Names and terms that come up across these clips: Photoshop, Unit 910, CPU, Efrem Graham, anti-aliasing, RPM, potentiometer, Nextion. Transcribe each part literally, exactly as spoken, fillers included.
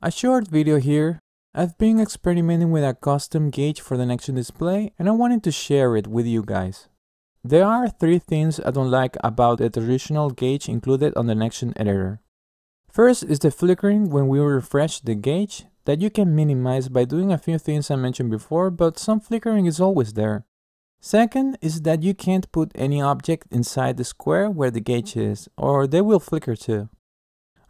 A short video here. I've been experimenting with a custom gauge for the Nextion display and I wanted to share it with you guys. There are three things I don't like about the traditional gauge included on the Nextion editor. First is the flickering when we refresh the gauge that you can minimize by doing a few things I mentioned before, but some flickering is always there. Second is that you can't put any object inside the square where the gauge is, or they will flicker too.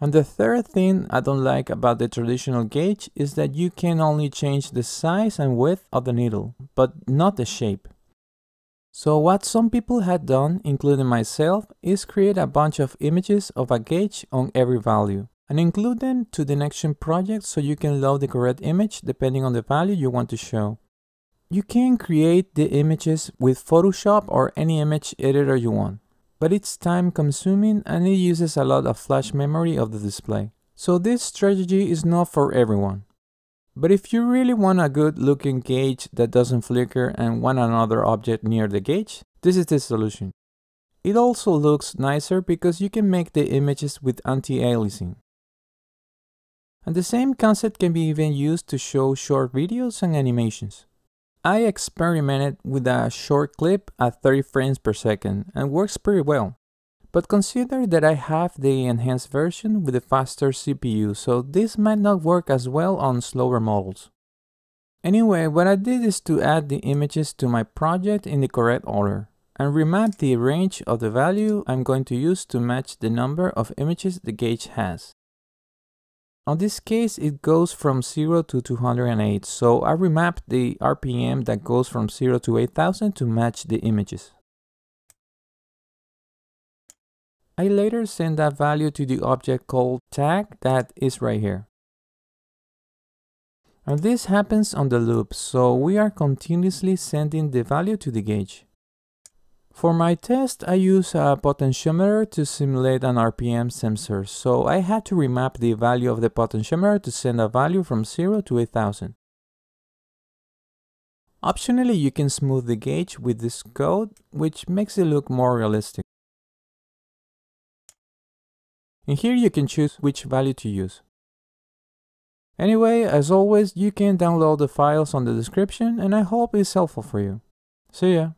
And the third thing I don't like about the traditional gauge is that you can only change the size and width of the needle, but not the shape. So what some people had done, including myself, is create a bunch of images of a gauge on every value and include them to the Nextion project so you can load the correct image depending on the value you want to show. You can create the images with Photoshop or any image editor you want, but it's time consuming and it uses a lot of flash memory of the display. So this strategy is not for everyone. But if you really want a good looking gauge that doesn't flicker and want another object near the gauge, this is the solution. It also looks nicer because you can make the images with anti-aliasing. And the same concept can be even used to show short videos and animations. I experimented with a short clip at thirty frames per second and works pretty well. But consider that I have the enhanced version with a faster C P U, so this might not work as well on slower models. Anyway, what I did is to add the images to my project in the correct order and remap the range of the value I'm going to use to match the number of images the gauge has. On this case, it goes from zero to two hundred eight, so I remapped the R P M that goes from zero to eight thousand to match the images. I later send that value to the object called tag that is right here. And this happens on the loop, so we are continuously sending the value to the gauge. For my test, I use a potentiometer to simulate an R P M sensor, so I had to remap the value of the potentiometer to send a value from zero to eight thousand. Optionally, you can smooth the gauge with this code, which makes it look more realistic. And here you can choose which value to use. Anyway, as always, you can download the files on the description, and I hope it's helpful for you. See ya!